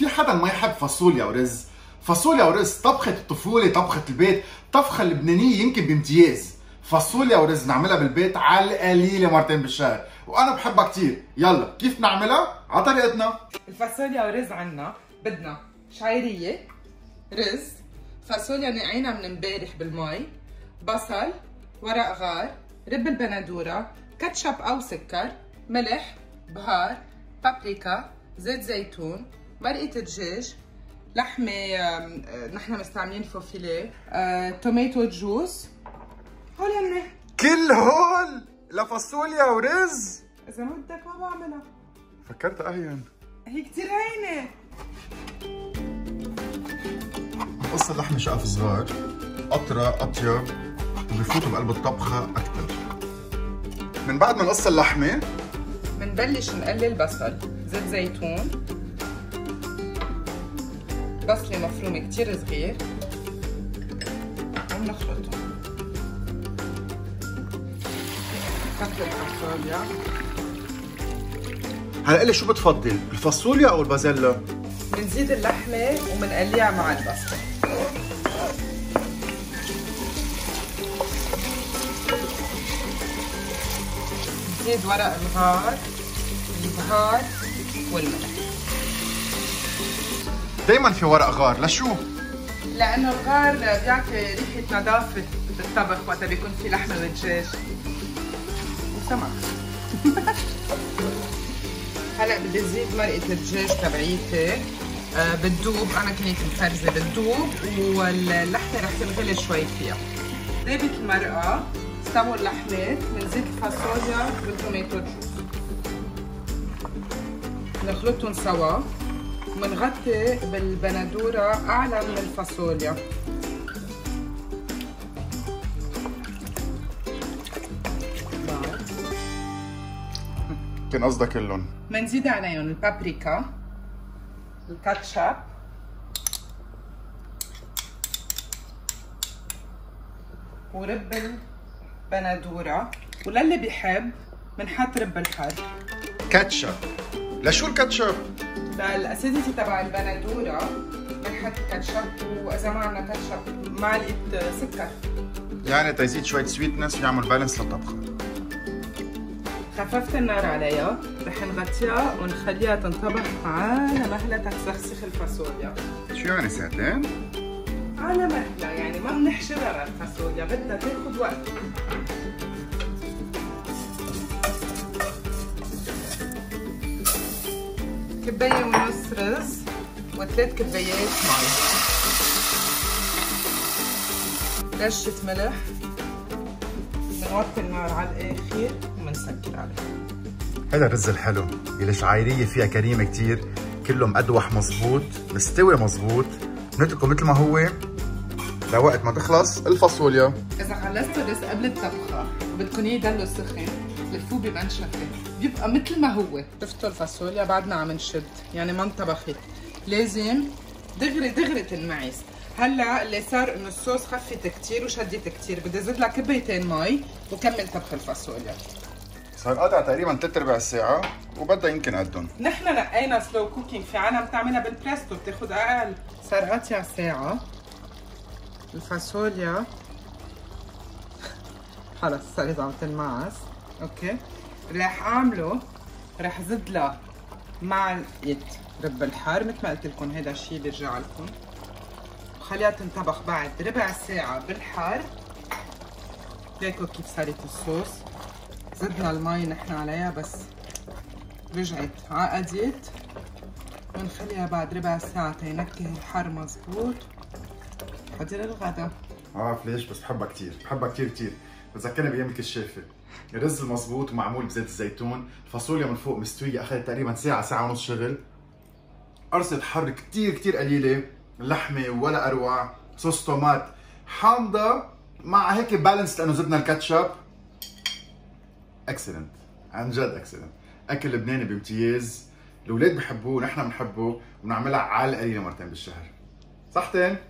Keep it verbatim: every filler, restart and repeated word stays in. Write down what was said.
في حدا ما يحب فاصوليا ورز؟ فاصوليا ورز طبخة الطفولة، طبخة البيت، طبخة اللبنانية يمكن بامتياز. فاصوليا ورز نعملها بالبيت على القليلة مرتين بالشهر، وأنا بحبها كتير. يلا كيف نعملها؟ على طريقتنا. الفاصوليا ورز عنا بدنا شعيرية، رز، فاصوليا نقعينها من امبارح بالمي، بصل، ورق غار، رب البندورة، كاتشب أو سكر، ملح، بهار، بابريكا، زيت زيتون، مرقة دجاج، لحمة نحن مستعملين فوفيليه، آه، توميتو جوز. هول يمي كل هول لفاصوليا ورز. إذا ما بدك ما بعملها. فكرت أهين. هي كتير هينة. قص اللحمة شقف صغار، أطرى أطيب وبيفوتوا بقلب الطبخة أكتر. من بعد ما نقص اللحمة منبلش نقلل بصل، زيت زيتون، بصلة مفرومة كتير صغير، ومنخلطهم. نحط الفاصوليا. هلا قلي شو بتفضل، الفاصوليا أو البازيلا؟ بنزيد اللحمة وبنقليها مع البصل. نزيد ورق الغار، البهار والملح. دايما في ورق غار، لشو؟ لأنه الغار بيعطي ريحة نظافة بالطبخ وقت بيكون في لحمة ودجاج وسمك. هلا بدي زيد مرقة الدجاج تبعيتي، أه بتذوب، أنا كنت مفرزة بتذوب واللحمة رح تنغلي شوي فيها. ذابت المرقة، استووا اللحمات، بنزيد الفاصوليا والتوميتو جوز، بنخلطهم سوا وبنغطي بالبندورة أعلى من الفاصوليا. كان قصدها كلهم. بنزيد عليهم البابريكا، الكاتشب، ورب البندورة، وللي بيحب بنحط رب الحر. كاتشب، لشو الكاتشب؟ للأسيديتي تبع البندورة بنحط كاتشب، وإذا ما عندنا كاتشب معلقة سكر. يعني تزيد شوية سويتنس ويعمل بالانس للطبخة. خففت النار عليها، رح نغطيها ونخليها تنطبخ على مهلة تتسخسخ الفاصوليا. شو يعني ساعتين؟ على مهلة، يعني ما بنحشرها الفاصوليا، بدها تاخد وقت. كباية ونص رز وثلاث كبايات مي، رشة ملح، بنوطي النار على الآخر وبنسكر عليه. هذا الرز الحلو يلي شعيرية فيها كريمة كتير، كله مقدوح مظبوط، مستوي مظبوط، بنتركه مثل ما هو لوقت ما تخلص الفاصوليا. إذا خلصتوا الرز قبل الطبخة وبدكم إياه يضل سخن، لفوه بمنشفة، بيبقى مثل ما هو. شفتوا الفاصوليا بعدنا عم نشد، يعني ما انطبخت، لازم دغري دغري تنمعس. هلا اللي صار انه الصوص خفت كتير وشدت كتير، بدي ازيد لها كبيتين مي وكمل طبخ الفاصوليا. صار قطع تقريبا ثلاث ارباع الساعة وبدها يمكن قدهم. نحن نقينا سلو كوكينج، في عالم بتعملها بالبريستو بتاخذ اقل. صار قطع ساعة الفاصوليا خلص صارت عم تنمعص، اوكي؟ اللي رح اعمله رح زد لها معلقة رب الحار مثل ما قلت لكم، هيدا الشيء بيرجع لكم. خليها تنطبخ بعد ربع ساعة بالحار. ليكوا كيف صارت الصوص، زدنا المي نحن عليها بس رجعت عقدت، ونخليها بعد ربع ساعة تنكه الحار مظبوط. حضر الغدا. عارف ليش؟ بس بحبها كتير، بحبها كتير كتير، بتذكرني بأيام الكشافة. الرز المظبوط ومعمول بزيت الزيتون، الفاصوليا من فوق مستوية، أخذت تقريبا ساعة ساعة ونص شغل، قرصة حر كتير كتير قليلة، لحمه ولا اروع، صوص طومات حامضه مع هيك بالانس لانه زدنا الكاتشب. اكسلنت، عن جد اكسلنت، اكل لبناني بامتياز، الاولاد بحبوه، نحن بنحبه، وبنعملها على القليله مرتين بالشهر. صحتين.